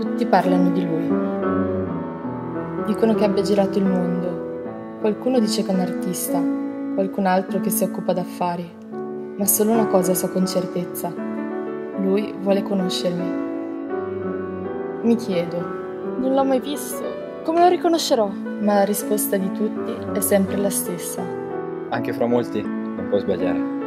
Tutti parlano di lui. Dicono che abbia girato il mondo. Qualcuno dice che è un artista, qualcun altro che si occupa d'affari. Ma solo una cosa so con certezza. Lui vuole conoscermi. Mi chiedo, non l'ho mai visto, come lo riconoscerò? Ma la risposta di tutti è sempre la stessa. Anche fra molti non puoi sbagliare.